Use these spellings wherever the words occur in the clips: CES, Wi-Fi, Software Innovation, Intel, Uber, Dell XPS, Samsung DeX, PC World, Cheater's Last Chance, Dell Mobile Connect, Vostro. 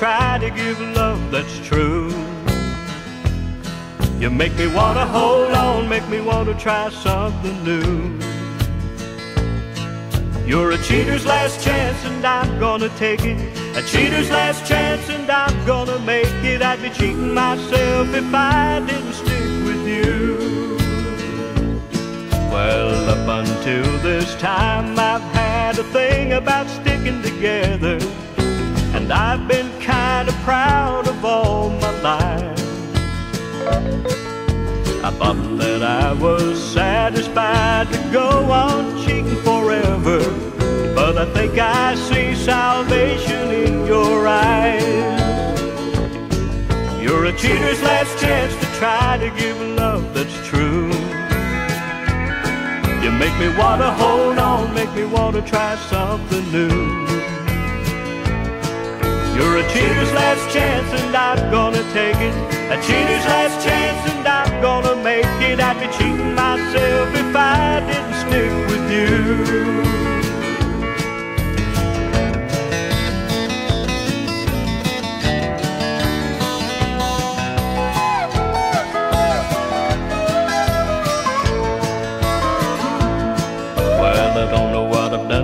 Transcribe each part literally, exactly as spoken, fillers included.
try to give love that's true. You make me want to hold on, make me want to try something new. You're a cheater's last chance and I'm gonna take it. A cheater's last chance and I'm gonna make it. I'd be cheating myself if I didn't stick with you. Well, up until this time I've had a thing about sticking together, and I've been kinda proud of all my life. I thought that I was satisfied to go on cheating forever, but I think I see salvation in your eyes. You're a cheater's last chance to try to give love that's true. You make me want to hold on, make me want to try something new. You're a cheater's last chance and I'm gonna take it. A cheater's last chance and I'm gonna make it. I'd be cheating myself if I didn't stick with you.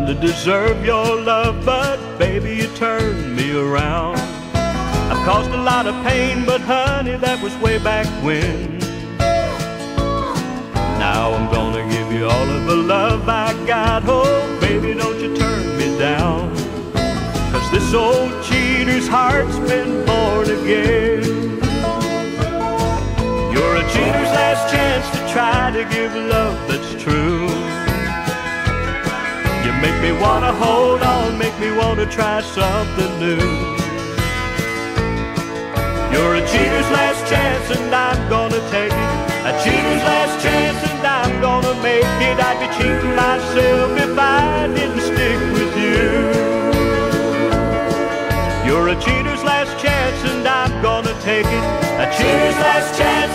To deserve your love, but baby, you turned me around. I've caused a lot of pain, but honey, that was way back when. Now I'm gonna give you all of the love I got. Oh, baby, don't you turn me down, 'cause this old cheater's heart's been born again. You're a cheater's last chance to try to give love that's true. Make me wanna hold on, make me wanna try something new. You're a cheater's last chance and I'm gonna take it. A cheater's last chance and I'm gonna make it. I'd be cheating myself if I didn't stick with you. You're a cheater's last chance and I'm gonna take it. A cheater's last chance.